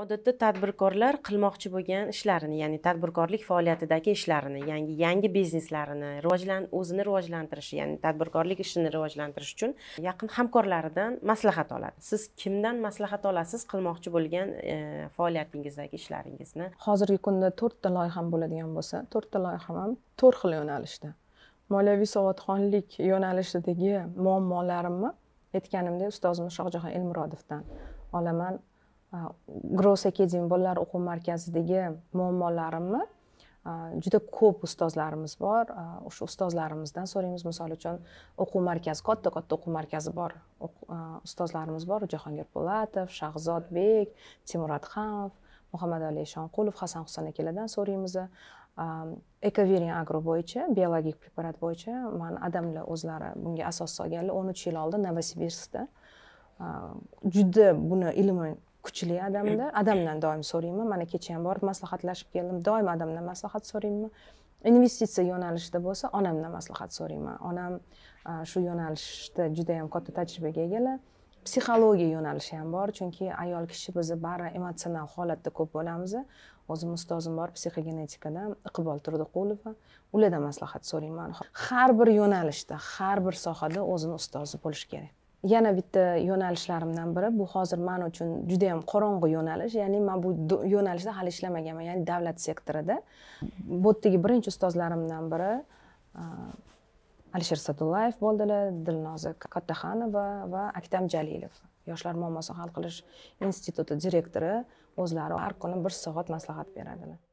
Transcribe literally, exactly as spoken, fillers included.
Odatda tadbirkorlar qilmoqchi bo'lgan ishlarini, ya'ni tadbirkorlik faoliyatidagi ishlarini, yangi yangi bizneslarini, rivojlan o'zini rivojlantirishi, ya'ni tadbirkorlik ishini rivojlantirish uchun yaqin hamkorlaridan maslahat oladi. Siz kimdan maslahat olasiz qilmoqchi bo'lgan e, faoliyatingizdagi ishlaringizni? Hozirgi kunda to'rt ta loyiham bo'ladigan bo'lsa, to'rt ta loyiham ham to'rt xil yo'nalishda. Moliyaviy savodxonlik yo'nalishidagi muammolarimni aytganimda ustozim Shohjahon Elmurodovdan olaman. Gross Academy bolalar o'quv markazidagi muammolarimni juda ko'p ustozlarimiz bor. O'sha ustozlarimizdan so'raymiz, misol uchun o'quv markazi, katta-katta o'quv markazi bor. Ustozlarimiz bor: Jahongir Polatov, Shahzodbek, Timuratxonov, Muhammadali Ishonqulov, Hasan Husanov akalardan so'raymiz. Ekoverin agro bo'yicha, biologik preparat bo'yicha men adamlar o'zlari bunga asos solganlar o'n uch yil oldin Novosibirskda. Juda buni ilmi kuchli adamda, adamdan doim so'rayman. Mana kecha ham borib maslahatlashib keldim. Doim adamdan maslahat so'rayman. Investitsiya yo'nalishida bo'lsa, onamdan maslahat so'rayman. Onam shu yo'nalishda juda ham katta tajribaga egalar. Psixologiya yo'nalishi ham bor, chunki ayol kishi biz bari emotsional holatda ko'p bo'lamiz. O'zim ustozim bor psixogenetikadan, Iqbol Turdiqulova, ulardan maslahat so'rayman. Har bir yo'nalishda, har bir sohada o'zini ustozi bo'lish kerak. Yana bitta yo'nalishlarimdan biri, bu hozir men uchun juda ham qorong'u yo'nalish, ya'ni men bu yo'nalishda hali ishlamaganman, ya'ni davlat sektorida. Bu yerdagi birinchi ustozlarimdan biri Alisher Satullayev bo'ldilar, Dilnoza Qataxanova va Aktam Jalilov. Yoshlar muammosi xalqilish instituti direktori o'zlari har kuni bir soat maslahat beradilar.